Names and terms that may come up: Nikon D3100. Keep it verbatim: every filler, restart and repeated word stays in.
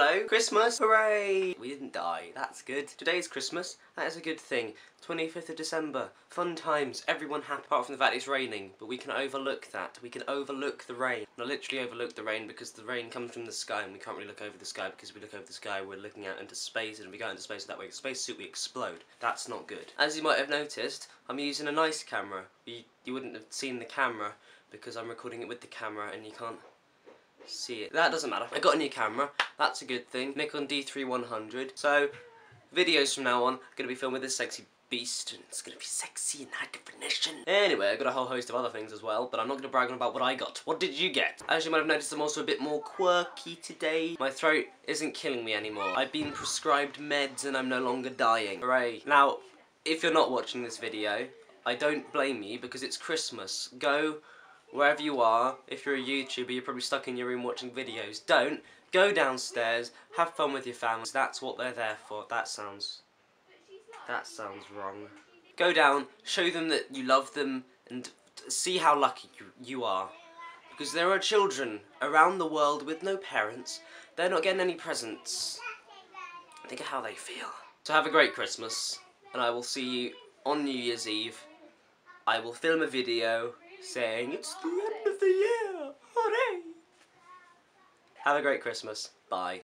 Hello, Christmas! Hooray! We didn't die, that's good. Today is Christmas, that is a good thing. twenty-fifth of December, fun times, everyone happy, apart from the fact it's raining, but we can overlook that. We can overlook the rain. I literally overlook the rain because the rain comes from the sky and we can't really look over the sky, because if we look over the sky we're looking out into space, and if we go into space that way, the space suit, we explode. That's not good. As you might have noticed, I'm using a nice camera. You, you wouldn't have seen the camera because I'm recording it with the camera and you can't see it. That doesn't matter. I got a new camera, that's a good thing. Nikon D thirty-one hundred. So, videos from now on, I'm going to be filming this sexy beast, and it's going to be sexy and high definition. Anyway, I got a whole host of other things as well, but I'm not going to brag on about what I got. What did you get? As you might have noticed, I'm also a bit more quirky today. My throat isn't killing me anymore. I've been prescribed meds and I'm no longer dying. Hooray. Now, if you're not watching this video, I don't blame you, because it's Christmas. Go wherever you are. If you're a YouTuber, you're probably stuck in your room watching videos. Don't. Go downstairs, have fun with your families. That's what they're there for. That sounds... that sounds wrong. Go down, show them that you love them, and see how lucky you, you are. Because there are children around the world with no parents. They're not getting any presents. Think of how they feel. So have a great Christmas, and I will see you on New Year's Eve. I will film a video saying it's the end of the year. Hooray! Have a great Christmas. Bye.